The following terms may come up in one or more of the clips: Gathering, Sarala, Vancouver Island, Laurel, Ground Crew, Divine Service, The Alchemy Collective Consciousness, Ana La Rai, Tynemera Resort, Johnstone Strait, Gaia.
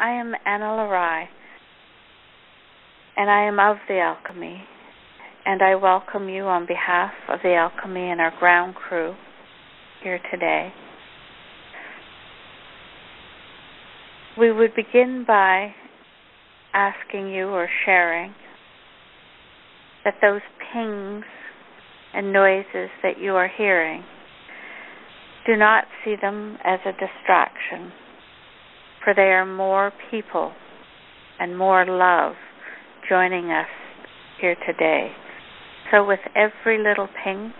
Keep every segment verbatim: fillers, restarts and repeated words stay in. I am Ana La Rai, and I am of the alchemy, and I welcome you on behalf of the alchemy and our ground crew here today. We would begin by asking you or sharing that those pings and noises that you are hearing, do not see them as a distraction, for they are more people and more love joining us here today. So with every little ping,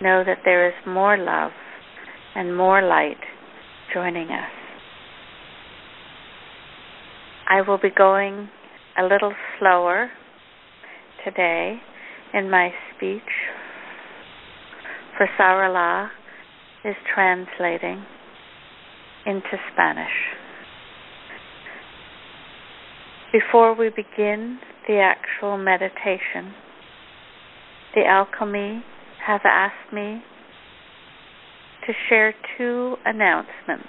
know that there is more love and more light joining us. I will be going a little slower today in my speech, for Sarala is translating into Spanish. Before we begin the actual meditation, the alchemy have asked me to share two announcements.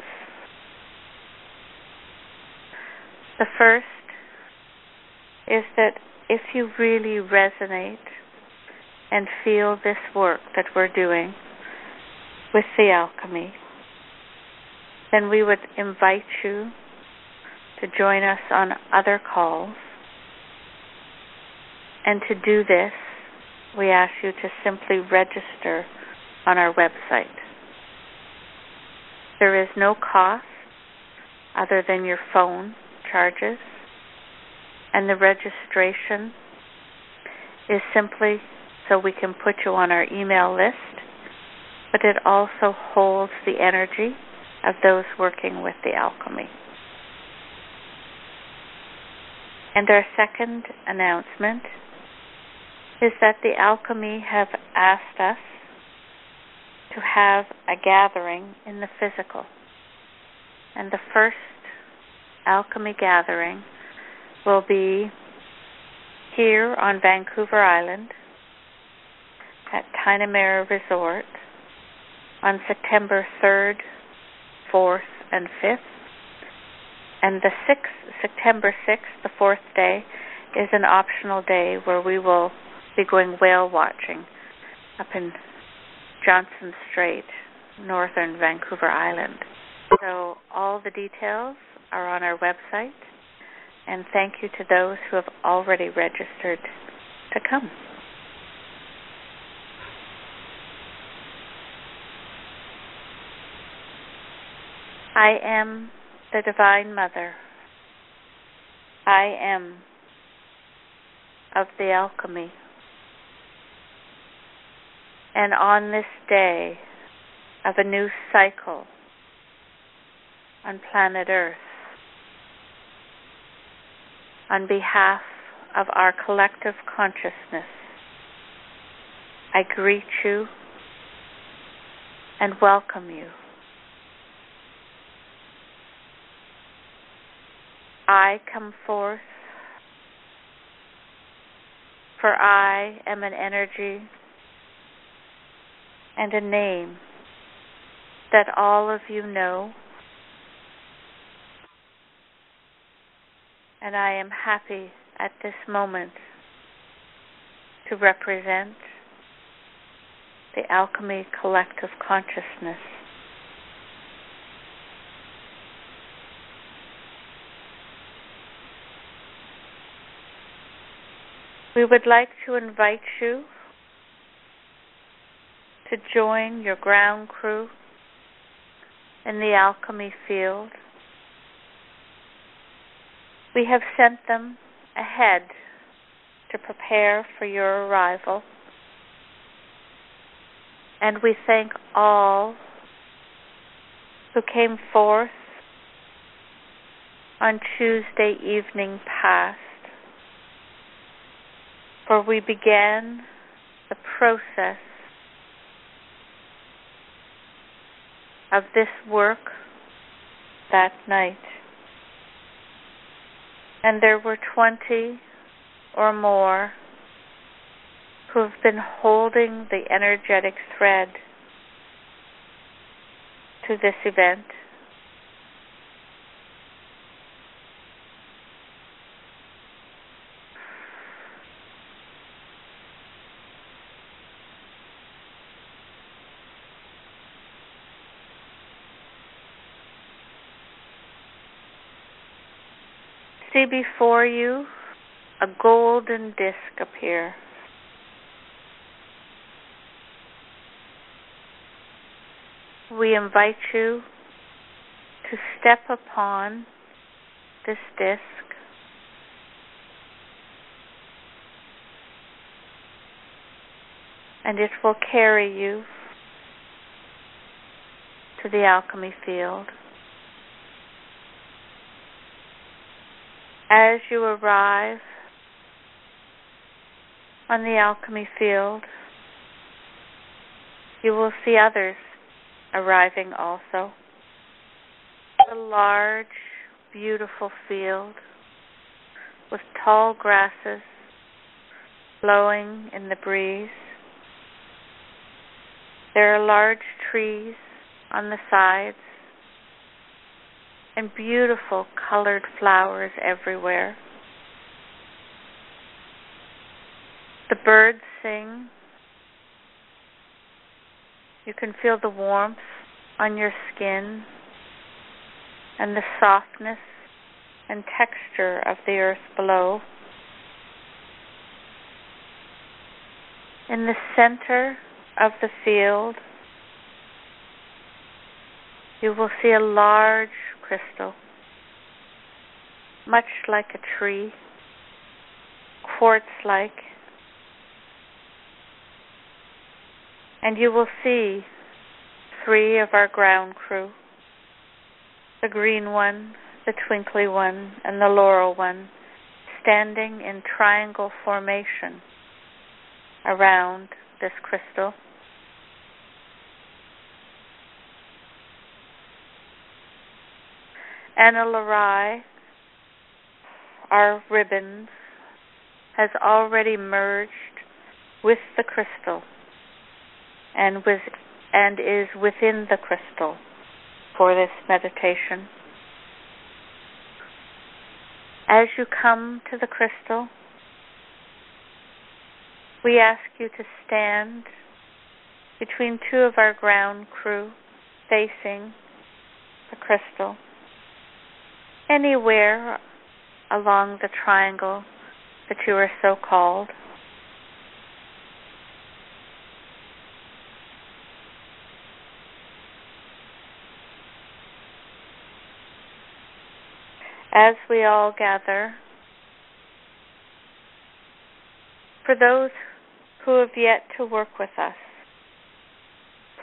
The first is that if you really resonate and feel this work that we're doing with the alchemy, then we would invite you to join us on other calls. And to do this, we ask you to simply register on our website. There is no cost other than your phone charges, and the registration is simply so we can put you on our email list, but it also holds the energy of those working with the alchemy. And our second announcement is that the alchemy have asked us to have a gathering in the physical. And the first alchemy gathering will be here on Vancouver Island at Tynemera Resort on September third, fourth, and fifth. And the sixth, September sixth, the fourth day, is an optional day where we will be going whale watching up in Johnstone Strait, northern Vancouver Island. So all the details are on our website, and thank you to those who have already registered to come. I am the Divine Mother. I am of the alchemy. And on this day of a new cycle on planet Earth, on behalf of our collective consciousness, I greet you and welcome you. I come forth, for I am an energy and a name that all of you know, and I am happy at this moment to represent the Alchemy Collective Consciousness. We would like to invite you to join your ground crew in the alchemy field. We have sent them ahead to prepare for your arrival, and we thank all who came forth on Tuesday evening past, for we began the process of this work that night. And there were twenty or more who have been holding the energetic thread to this event. see before you a golden disc appear. We invite you to step upon this disc and it will carry you to the alchemy field. As you arrive on the alchemy field, you will see others arriving also. A large, beautiful field with tall grasses blowing in the breeze. There are large trees on the sides and beautiful colored flowers everywhere. The birds sing. You can feel the warmth on your skin and the softness and texture of the earth below. In the center of the field, you will see a large crystal, much like a tree, quartz-like, and you will see three of our ground crew, the green one, the twinkly one, and the laurel one, standing in triangle formation around this crystal. Ana La Rai, our ribbons, has already merged with the crystal and with, and is within the crystal for this meditation. As you come to the crystal, we ask you to stand between two of our ground crew facing the crystal. Anywhere along the triangle that you are so called. As we all gather, for those who have yet to work with us,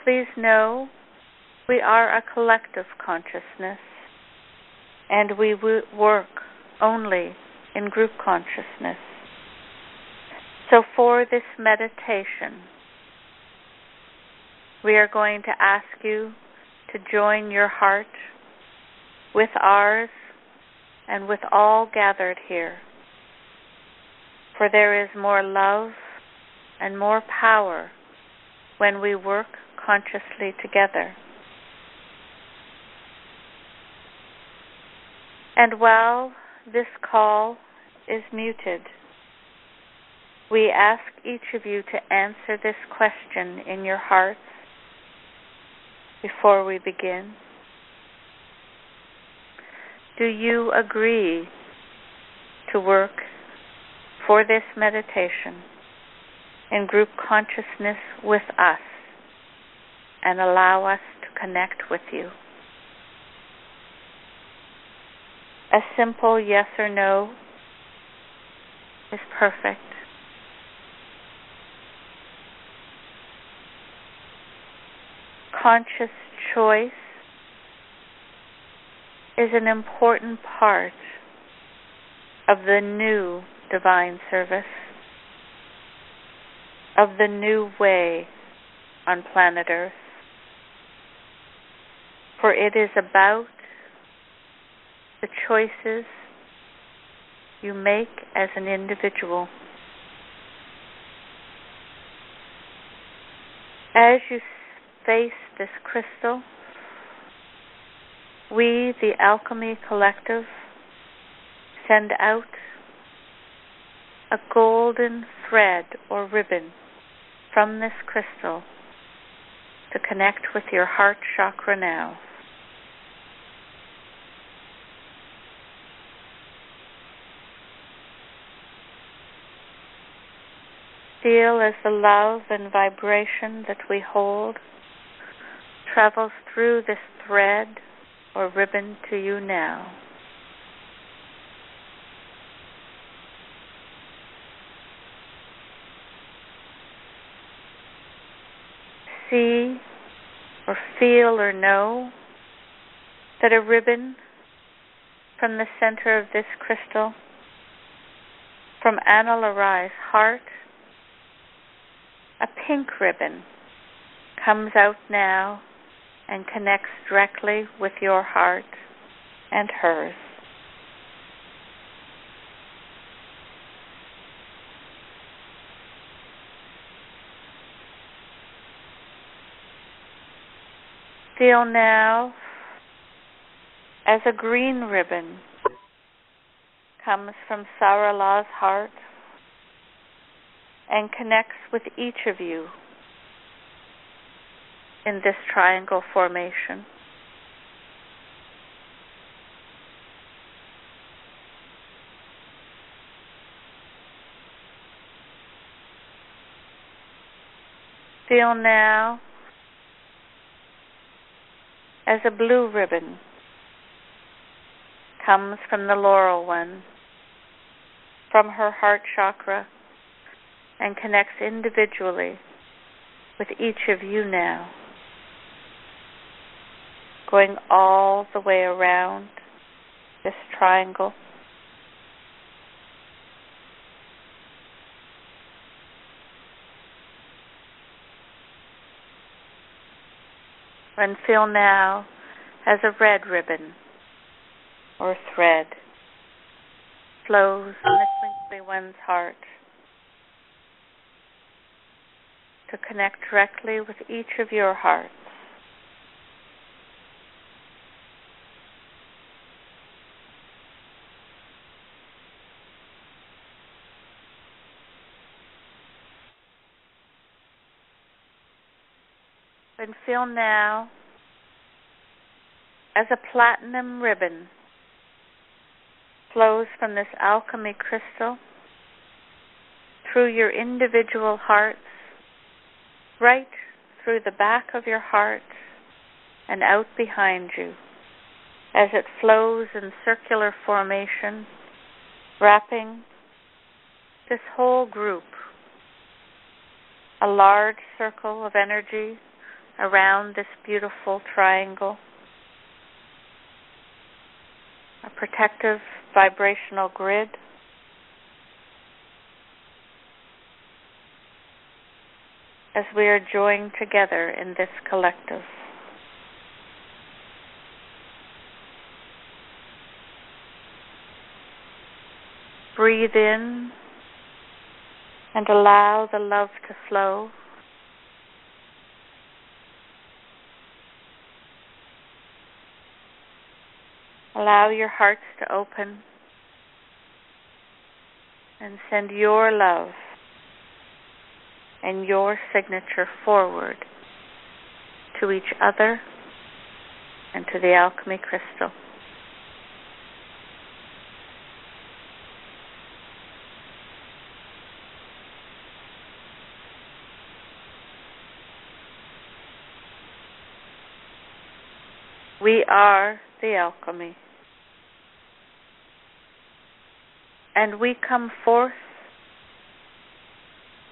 please know we are a collective consciousness. And we work only in group consciousness. So for this meditation, we are going to ask you to join your heart with ours and with all gathered here. For there is more love and more power when we work consciously together. And while this call is muted, we ask each of you to answer this question in your hearts before we begin. Do you agree to work for this meditation in group consciousness with us and allow us to connect with you? A simple yes or no is perfect. Conscious choice is an important part of the new divine service, of the new way on planet Earth, for it is about the choices you make as an individual. As you face this crystal, we, the Alchemy Collective, send out a golden thread or ribbon from this crystal to connect with your heart chakra now. feel as the love and vibration that we hold travels through this thread or ribbon to you now. See or feel or know that a ribbon from the center of this crystal, from Ana La Rai's heart, a pink ribbon comes out now and connects directly with your heart and hers. Feel now as a green ribbon comes from Sarala's heart and connects with each of you in this triangle formation. Feel now as a blue ribbon comes from the Laurel one, from her heart chakra, and connects individually with each of you now, going all the way around this triangle. And feel now as a red ribbon or thread flows from the twinkly one's heart to connect directly with each of your hearts. And feel now as a platinum ribbon flows from this alchemy crystal through your individual hearts, right through the back of your heart and out behind you as it flows in circular formation, wrapping this whole group, a large circle of energy around this beautiful triangle, a protective vibrational grid. As we are joined together in this collective. Breathe in and allow the love to flow. Allow your hearts to open and send your love and your signature forward to each other and to the alchemy crystal. We are the alchemy, and we come forth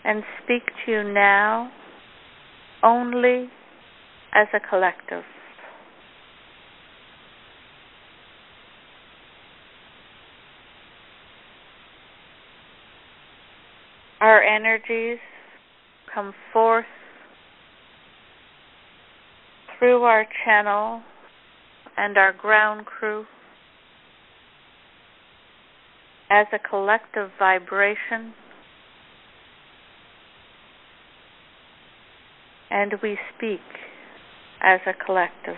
and speak to you now only as a collective. Our energies come forth through our channel and our ground crew as a collective vibration, and we speak as a collective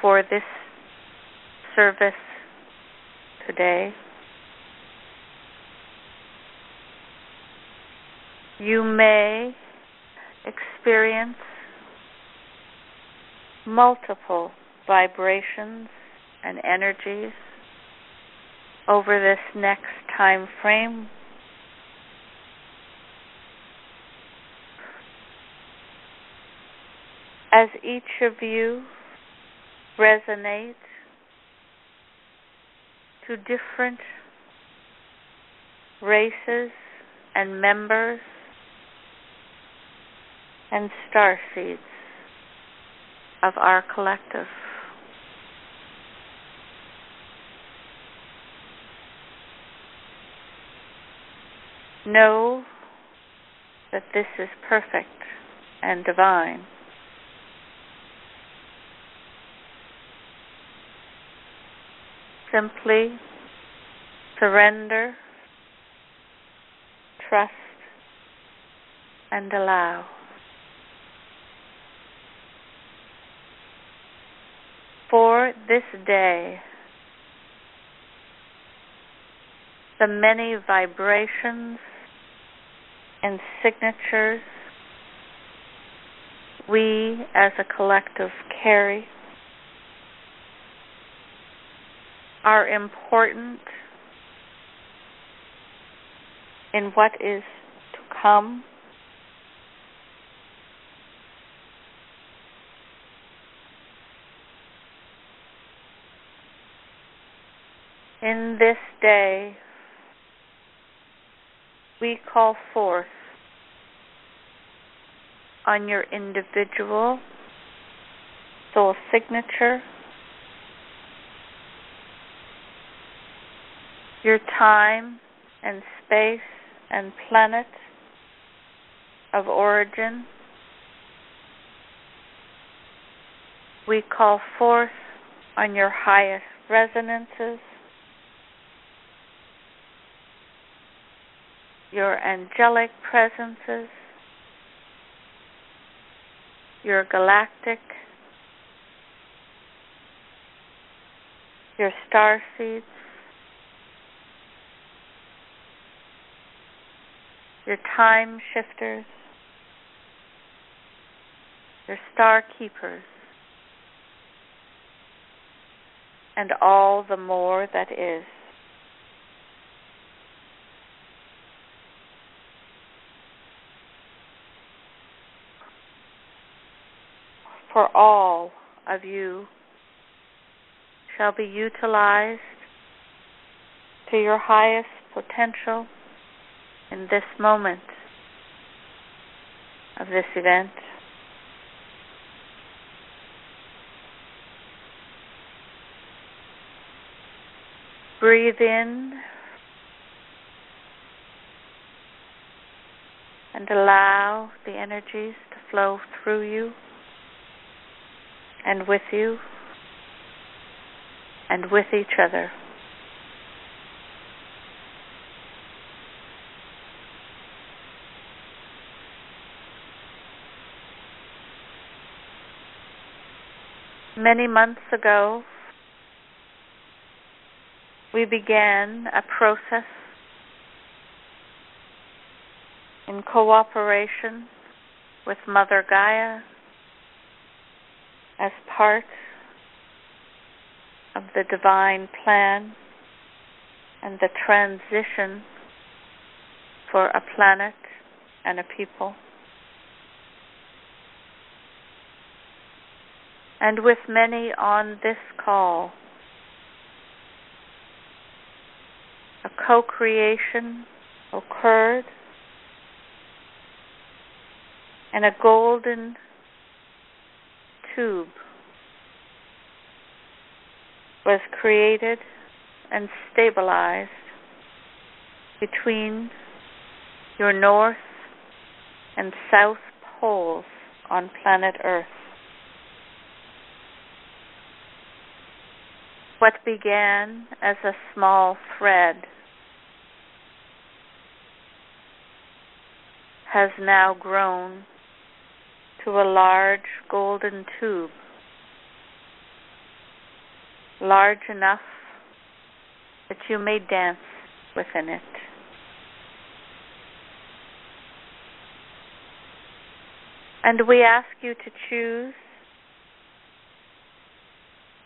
for this service today. You may experience multiple vibrations and energies over this next time frame As each of you resonate to different races and members and star seeds of our collective. Know that this is perfect and divine. Simply surrender, trust, and allow. For this day, the many vibrations and signatures we as a collective carry are important in what is to come, in this day. We call forth on your individual soul signature your time and space and planet of origin. We call forth on your highest resonances, your angelic presences, your galactic, your star seeds, your time shifters, your star keepers, and all the more that is. For all of you shall be utilized to your highest potential in this moment of this event. Breathe in and allow the energies to flow through you and with you and with each other. Many months ago, we began a process in cooperation with Mother Gaia as part of the divine plan and the transition for a planet and a people. And with many on this call, a co-creation occurred and a golden tube was created and stabilized between your north and south poles on planet Earth. What began as a small thread has now grown to a large golden tube, large enough that you may dance within it. And we ask you to choose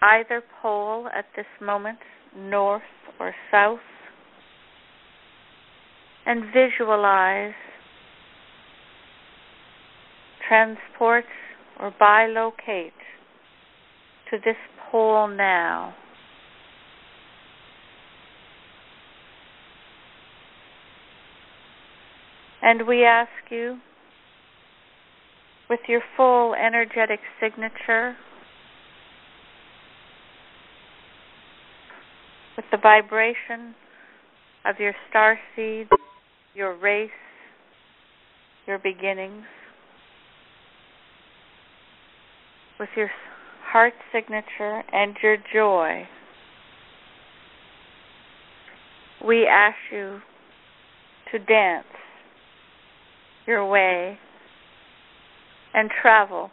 either pole at this moment, north or south, and visualize transport or bilocate to this pole now. And we ask you, with your full energetic signature, with the vibration of your star seed, your race, your beginnings, with your heart signature and your joy, we ask you to dance your way and travel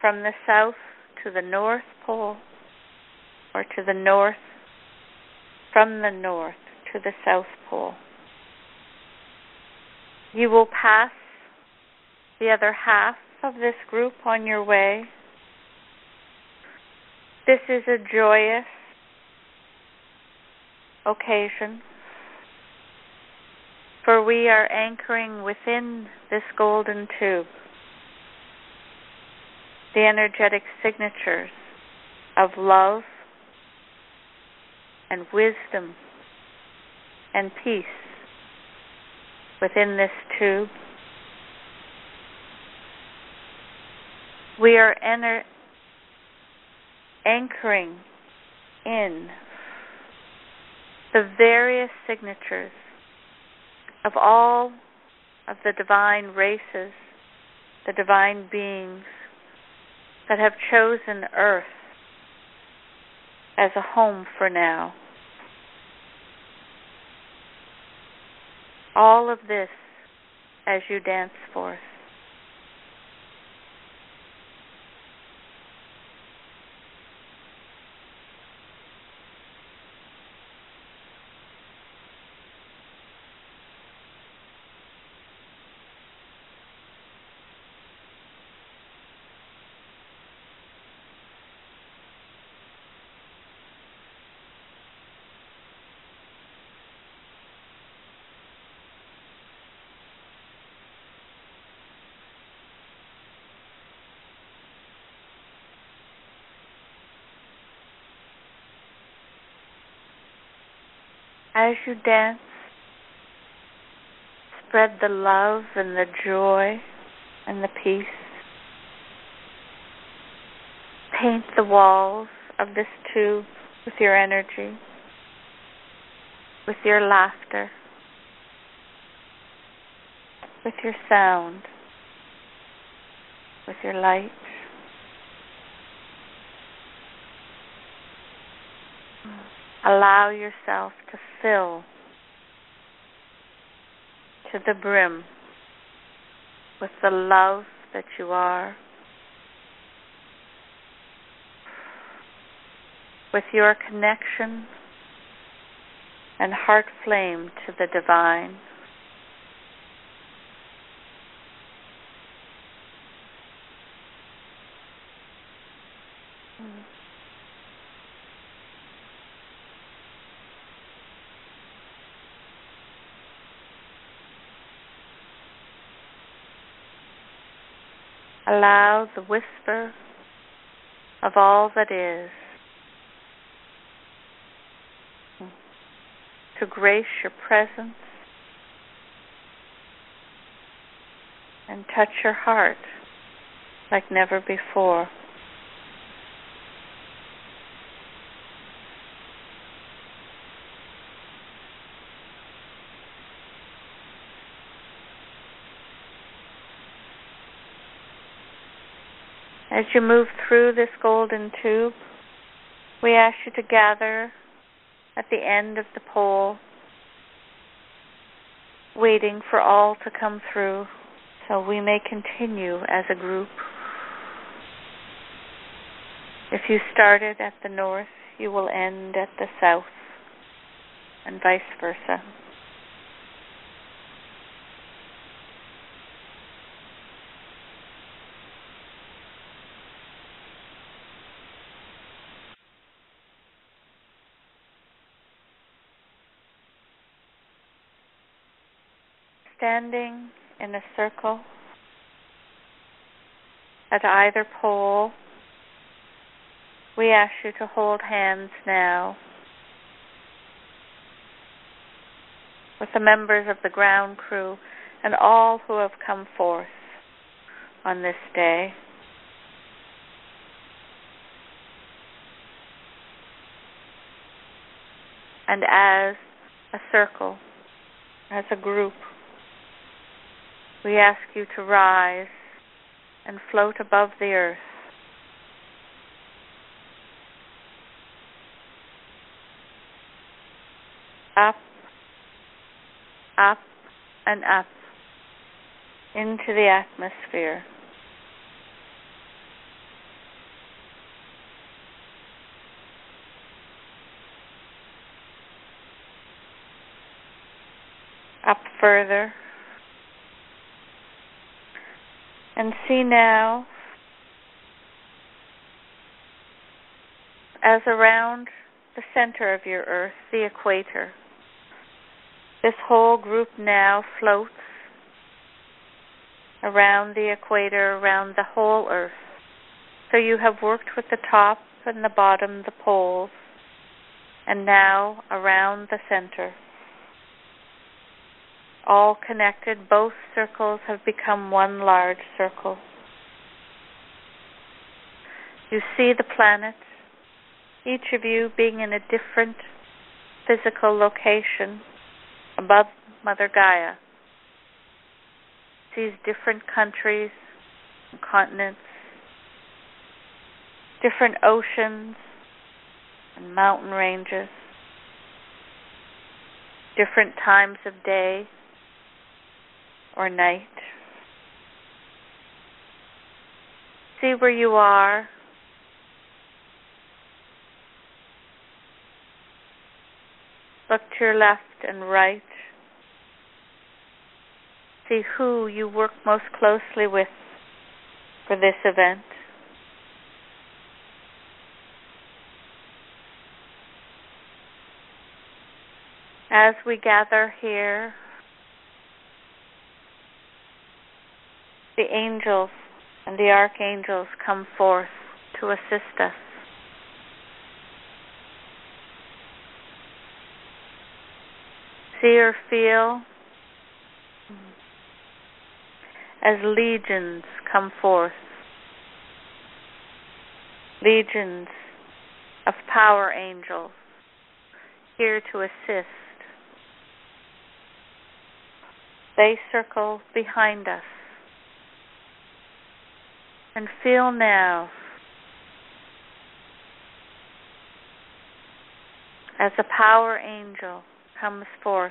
from the south to the North Pole, or to the north, from the north to the South Pole. You will pass the other half of this group on your way. This is a joyous occasion, for we are anchoring within this golden tube the energetic signatures of love and wisdom and peace within this tube. We are enter- anchoring in the various signatures of all of the divine races, the divine beings that have chosen Earth as a home for now. All of this as you dance forth. As you dance, spread the love and the joy and the peace. Paint the walls of this tube with your energy, with your laughter, with your sound, with your light. Allow yourself to fill to the brim with the love that you are, with your connection and heart flame to the divine. Allow the whisper of all that is to grace your presence and touch your heart like never before. As you move through this golden tube, we ask you to gather at the end of the pole, waiting for all to come through so we may continue as a group. If you started at the north, you will end at the south, and vice versa. Standing in a circle, at either pole, we ask you to hold hands now with the members of the ground crew and all who have come forth on this day. And as a circle, as a group, we ask you to rise and float above the earth. Up, up, and up into the atmosphere. Up further. And see now, as around the center of your earth, the equator, this whole group now floats around the equator, around the whole earth. So you have worked with the top and the bottom, the poles, and now around the center. All connected, both circles have become one large circle. You see the planet, each of you being in a different physical location above Mother Gaia. Sees different countries, continents, different oceans and mountain ranges, different times of day or night. See where you are. Look to your left and right. See who you work most closely with for this event. As we gather here, the angels and the archangels come forth to assist us. See or feel as legions come forth, legions of power angels here to assist. They circle behind us. And feel now, as a power angel comes forth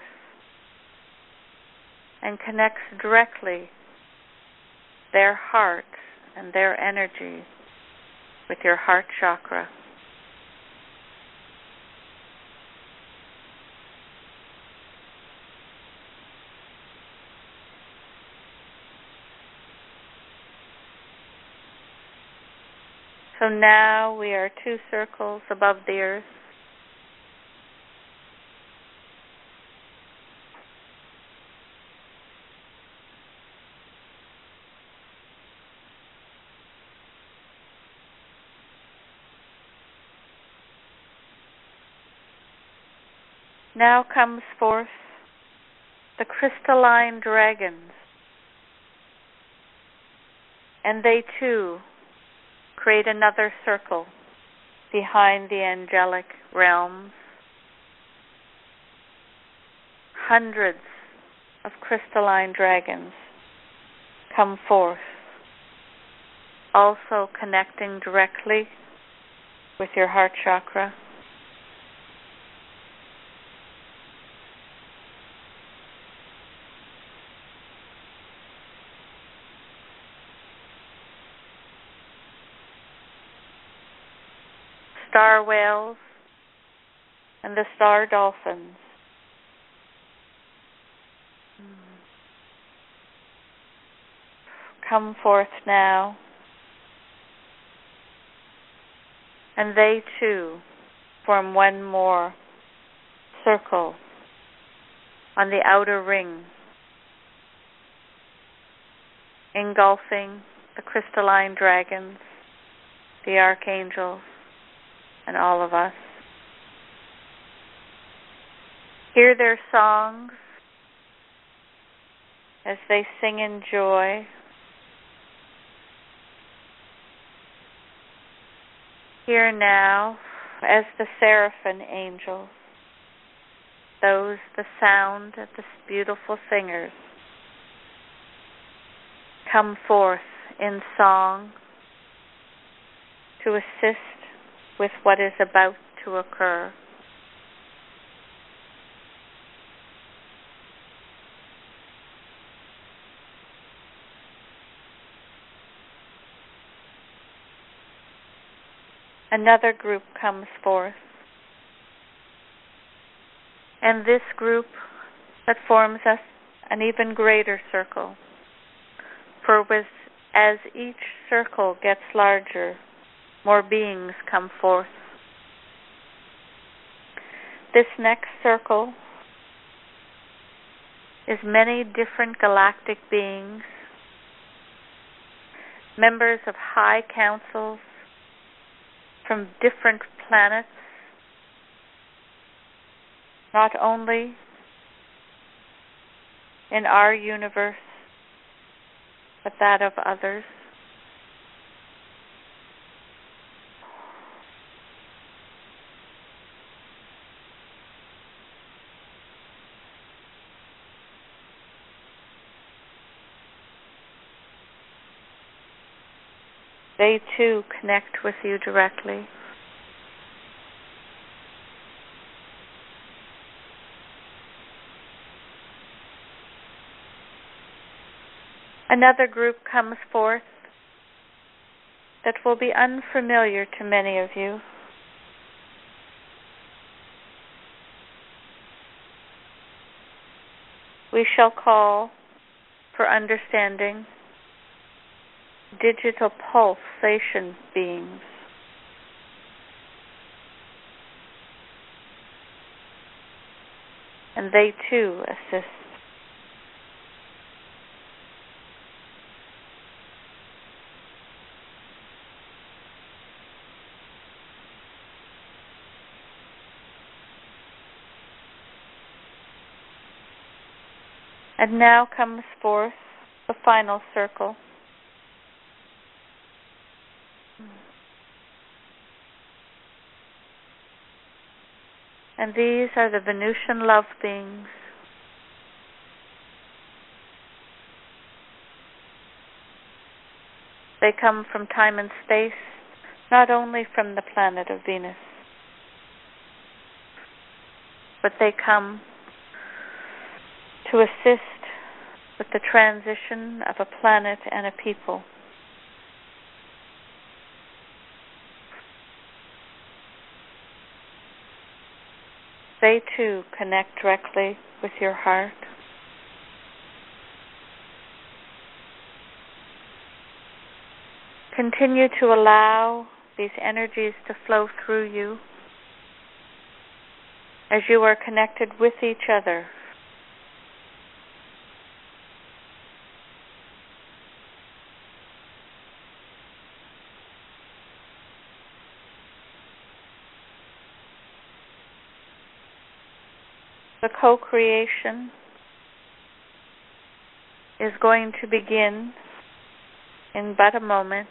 and connects directly their heart and their energy with your heart chakra. So now we are two circles above the earth. Now comes forth the crystalline dragons, and they too create another circle behind the angelic realms. Hundreds of crystalline dragons come forth, also connecting directly with your heart chakra. Star whales and the star dolphins. Come forth now. And they too form one more circle on the outer ring, engulfing the crystalline dragons, the archangels, and all of us. Hear their songs as they sing in joy. Hear now, as the seraphim angels, those the sound of the beautiful singers come forth in song to assist with what is about to occur. Another group comes forth, and this group that forms us an even greater circle, for as each circle gets larger, more beings come forth. This next circle is many different galactic beings, members of high councils, from different planets, not only in our universe, but that of others. They too connect with you directly. Another group comes forth that will be unfamiliar to many of you. We shall call for understanding digital pulsation beings. And they too assist. And now comes forth the final circle. And these are the Venusian love beings. They come from time and space, not only from the planet of Venus, but they come to assist with the transition of a planet and a people. They too connect directly with your heart. Continue to allow these energies to flow through you as you are connected with each other. The co-creation is going to begin in but a moment,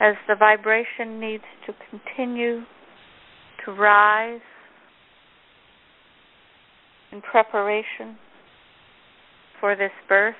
as the vibration needs to continue to rise in preparation for this birth.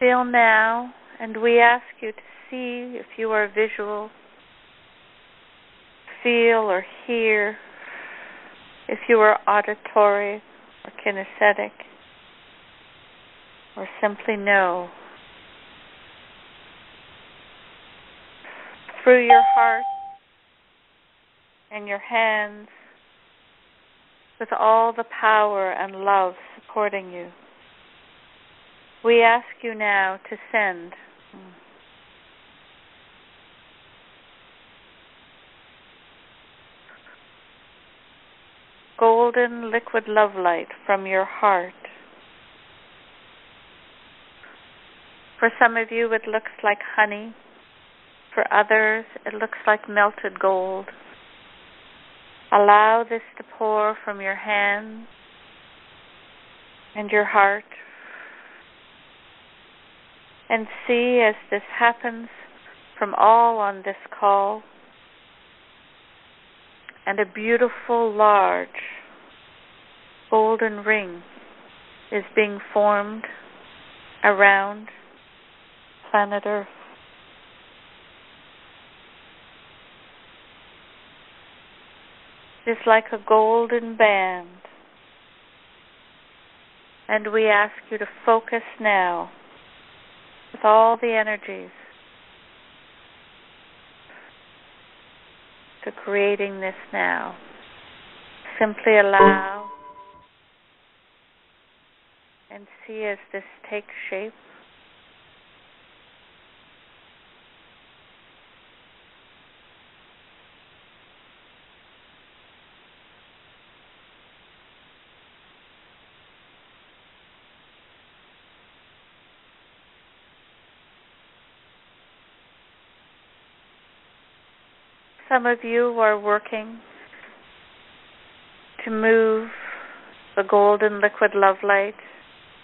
Feel now, and we ask you to see, if you are visual, feel or hear, if you were auditory or kinesthetic, or simply know. Through your heart and your hands, with all the power and love supporting you, we ask you now to send golden liquid love light from your heart. For some of you, it looks like honey. For others, it looks like melted gold. Allow this to pour from your hands and your heart. And see, as this happens, from all on this call, and a beautiful, large, golden ring is being formed around planet Earth. It is like a golden band, and we ask you to focus now with all the energies to creating this now. Simply allow and see as this takes shape. Some of you are working to move the golden liquid love light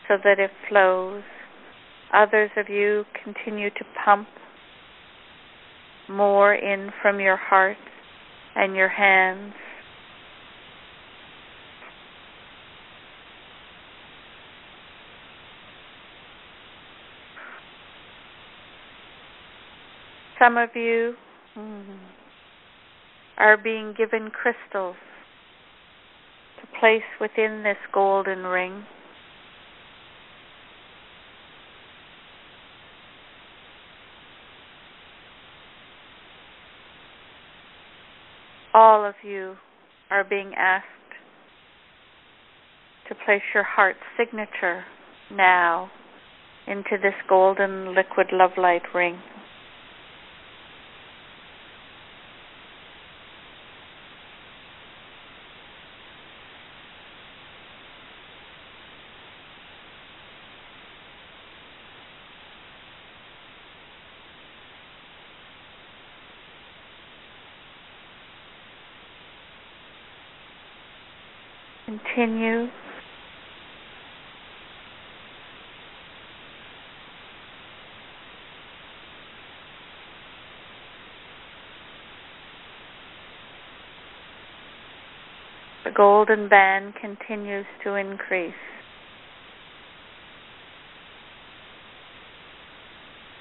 so that it flows. Others of you continue to pump more in from your heart and your hands. Some of you mm, are being given crystals to place within this golden ring. All of you are being asked to place your heart signature now into this golden liquid love light ring. Continue the golden band continues to increase,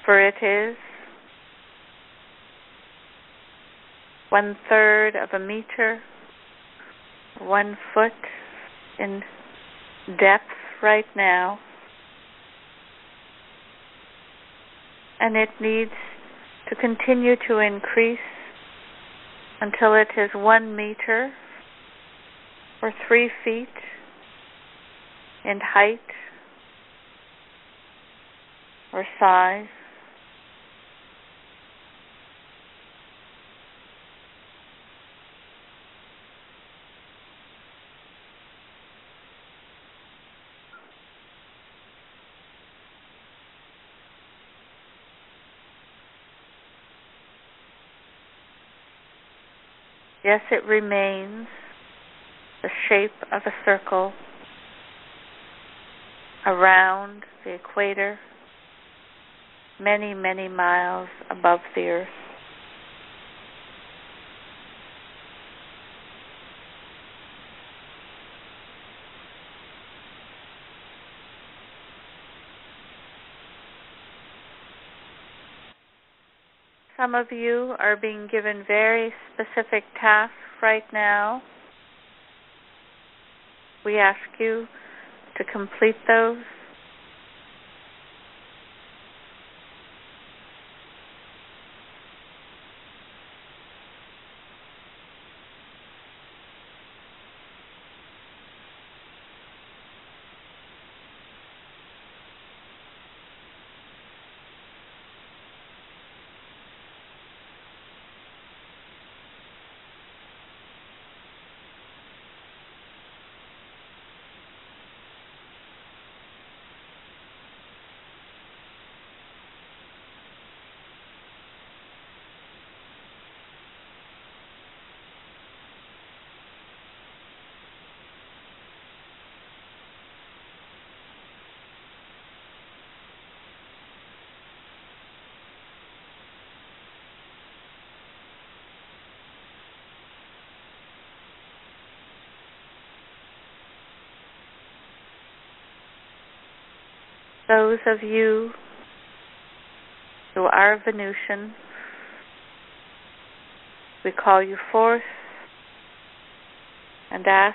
for it is one third of a meter, one foot in depth right now, and it needs to continue to increase until it is one meter or three feet in height or size. Yes, it remains the shape of a circle around the equator, many, many miles above the Earth. Some of you are being given very specific tasks right now. We ask you to complete those. Those of you who are Venusian, we call you forth and ask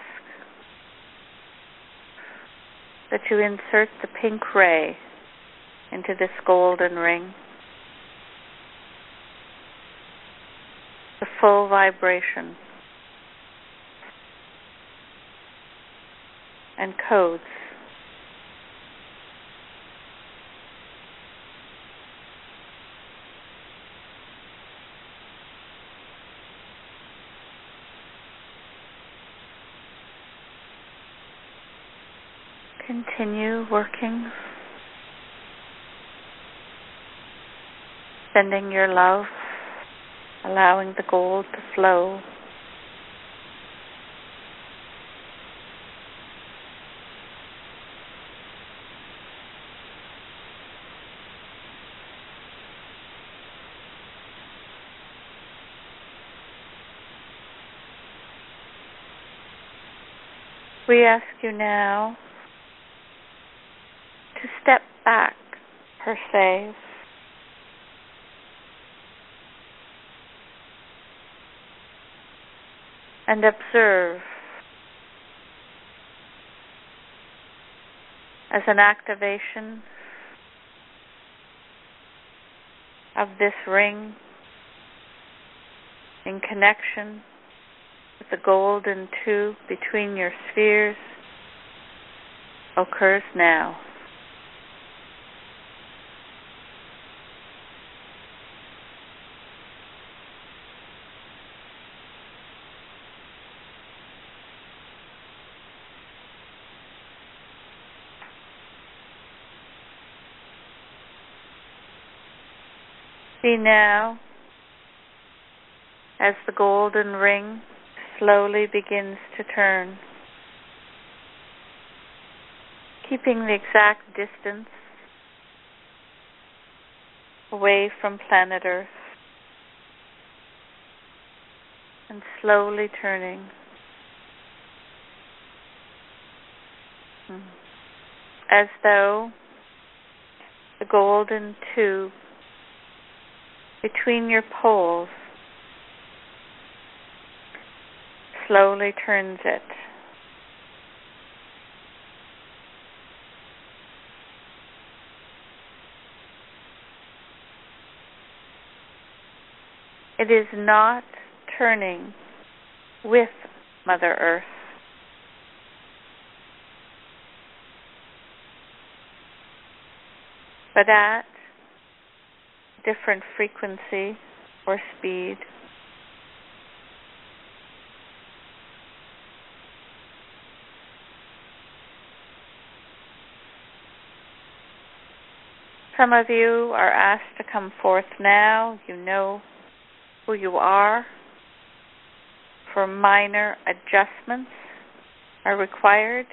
that you insert the pink ray into this golden ring, the full vibration and codes. Continue working, sending your love, allowing the gold to flow. We ask you now to step back, per se, and observe as an activation of this ring in connection with the golden tube between your spheres occurs now. See now, as the golden ring slowly begins to turn, keeping the exact distance away from planet Earth, and slowly turning as though the golden tube between your poles slowly turns it. It is not turning with Mother Earth. But at different frequency or speed. Some of you are asked to come forth now. You know who you are. For minor adjustments are required.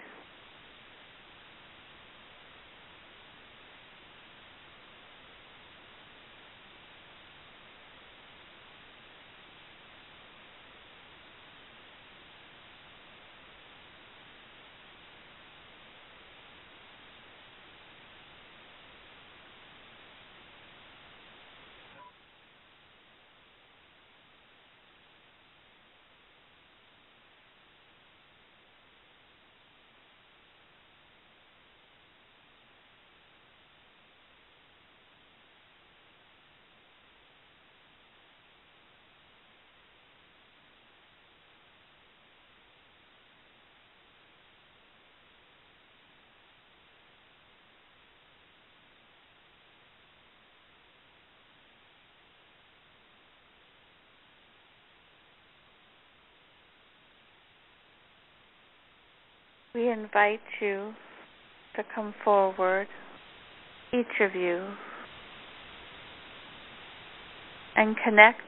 we invite you to come forward, each of you, and connect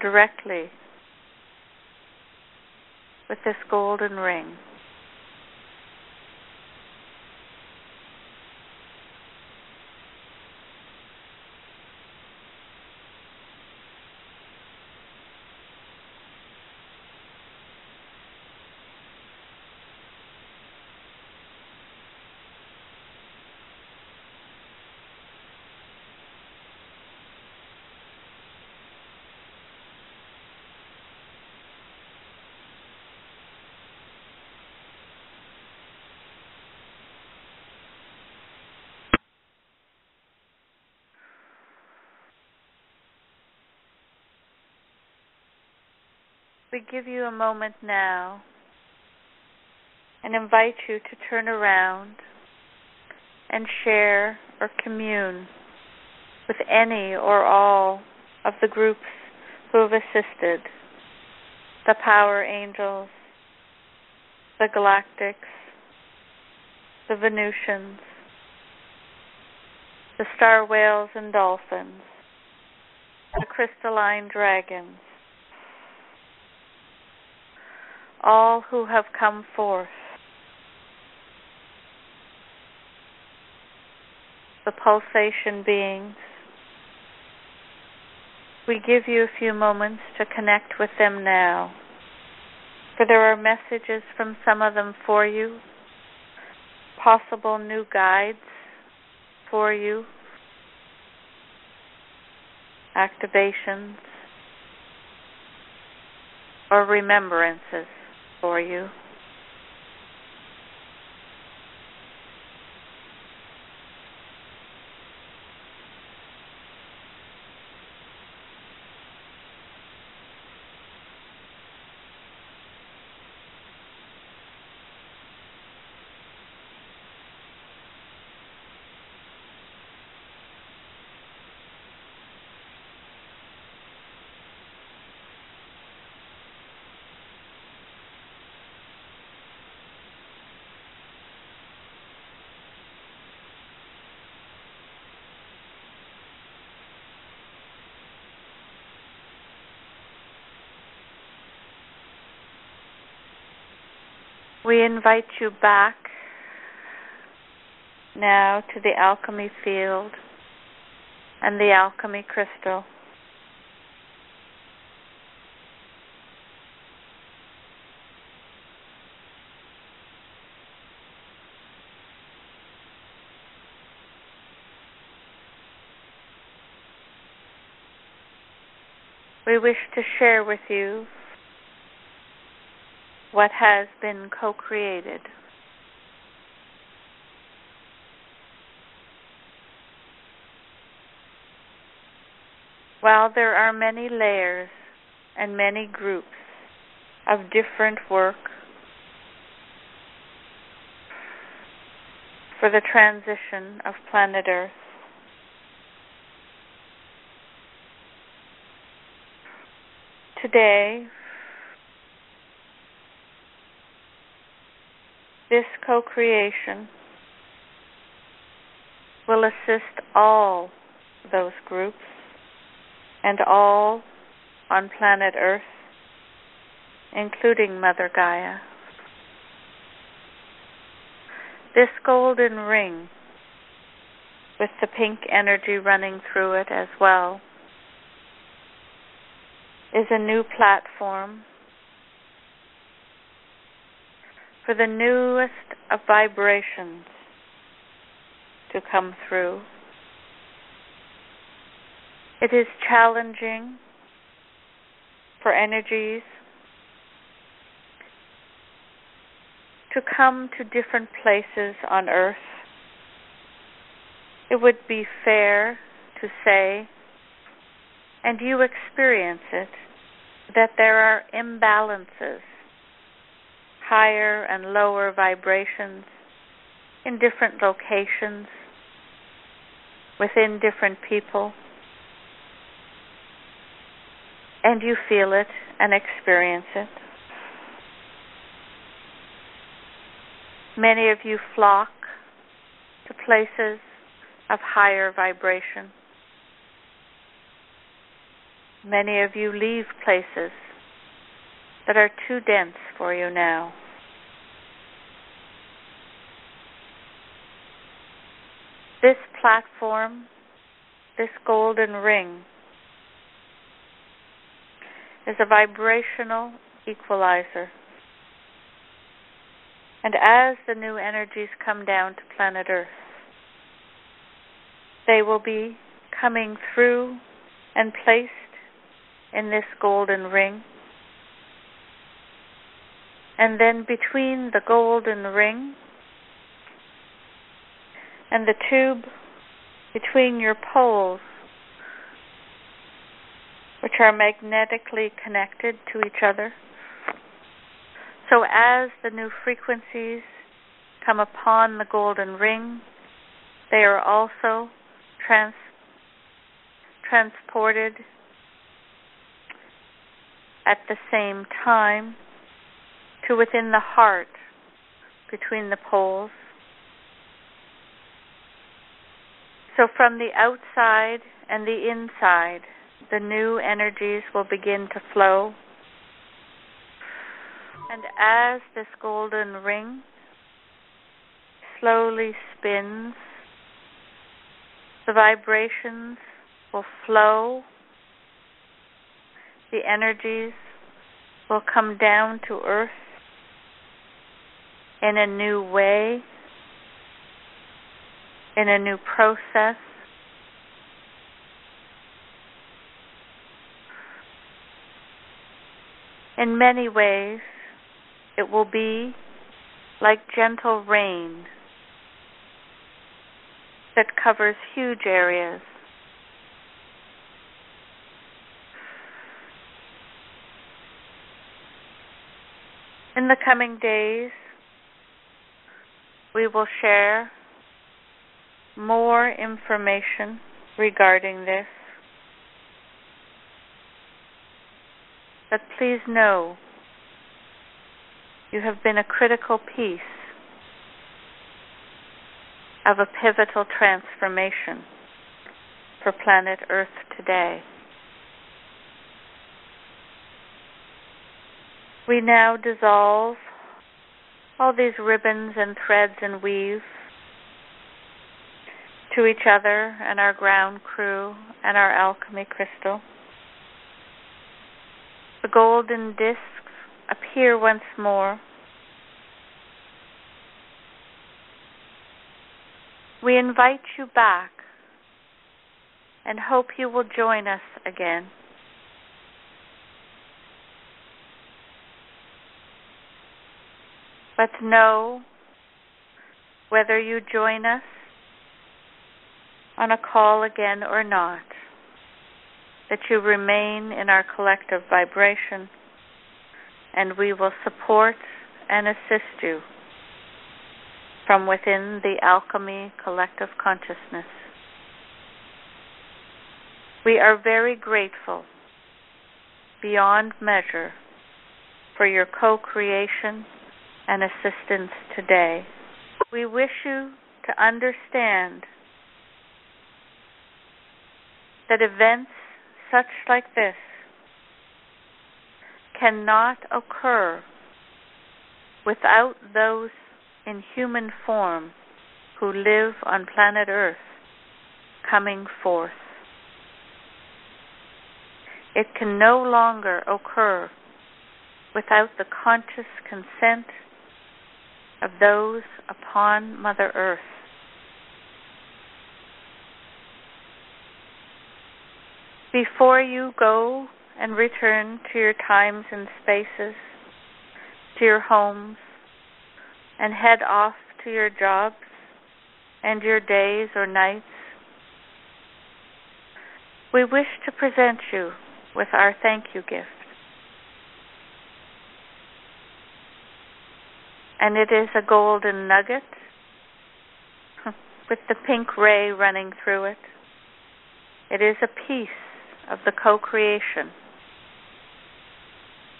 directly with this golden ring. We give you a moment now and invite you to turn around and share or commune with any or all of the groups who have assisted, the Power Angels, the Galactics, the Venusians, the Star Whales and Dolphins, the Crystalline Dragons, all who have come forth, the pulsation beings. We give you a few moments to connect with them now, for there are messages from some of them for you, possible new guides for you, activations, or remembrances for you. We invite you back now to the alchemy field and the alchemy crystal. We wish to share with you what has been co-created. While there are many layers and many groups of different work for the transition of planet Earth, today, this co-creation will assist all those groups and all on planet Earth, including Mother Gaia. This golden ring, with the pink energy running through it as well, is a new platform for the newest of vibrations to come through. It is challenging for energies to come to different places on Earth. It would be fair to say, and you experience it, that there are imbalances, higher and lower vibrations in different locations, within different people. And you feel it and experience it. Many of you flock to places of higher vibration. Many of you leave places that are too dense for you now. This platform, this golden ring, is a vibrational equalizer. And as the new energies come down to planet Earth, they will be coming through and placed in this golden ring. And then between the golden ring and the tube between your poles, which are magnetically connected to each other. So as the new frequencies come upon the golden ring, they are also trans- transported at the same time to within the heart between the poles. So from the outside and the inside, the new energies will begin to flow. And as this golden ring slowly spins, the vibrations will flow, the energies will come down to Earth in a new way, in a new process. In many ways, it will be like gentle rain that covers huge areas. In the coming days, we will share more information regarding this. But please know, you have been a critical piece of a pivotal transformation for planet Earth today. We now dissolve all these ribbons and threads and weave to each other and our ground crew and our alchemy crystal. The golden discs appear once more. We invite you back and hope you will join us again. But know, whether you join us on a call again or not, that you remain in our collective vibration, and we will support and assist you from within the Alchemy Collective Consciousness. We are very grateful, beyond measure, for your co-creation and assistance today. We wish you to understand that events such like this cannot occur without those in human form who live on planet Earth coming forth. It can no longer occur without the conscious consent of those upon Mother Earth. Before you go and return to your times and spaces, to your homes, and head off to your jobs and your days or nights, we wish to present you with our thank you gift. And it is a golden nugget with the pink ray running through it. It is a piece of the co-creation.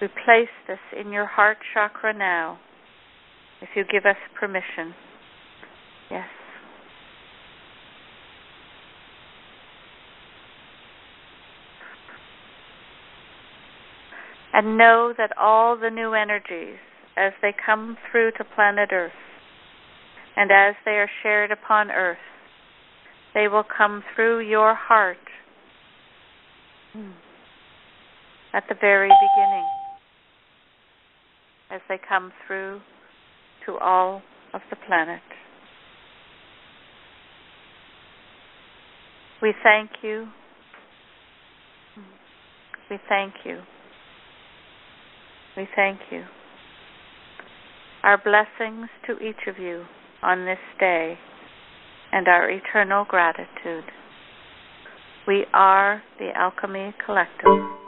We place this in your heart chakra now. if you give us permission. Yes. And know that all the new energies, as they come through to planet Earth, and as they are shared upon Earth, they will come through your heart at the very beginning, as they come through to all of the planet. We thank you. We thank you. We thank you. Our blessings to each of you on this day and our eternal gratitude. We are the Alchemy Collective.